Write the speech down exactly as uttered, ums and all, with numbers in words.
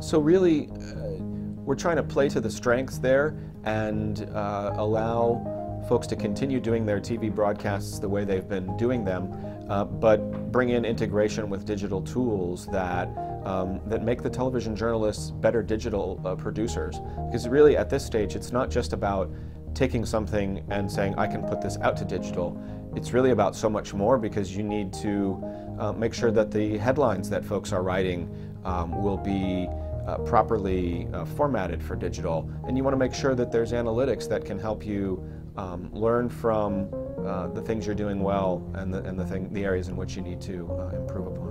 So really, uh, we're trying to play to the strengths there and uh, allow folks to continue doing their T V broadcasts the way they've been doing them, uh, but bring in integration with digital tools that Um, that make the television journalists better digital uh, producers. Because really at this stage it's not just about taking something and saying I can put this out to digital. It's really about so much more, because you need to uh, make sure that the headlines that folks are writing um, will be uh, properly uh, formatted for digital, and you want to make sure that there's analytics that can help you um, learn from uh, the things you're doing well and the, and the, thing, the areas in which you need to uh, improve upon.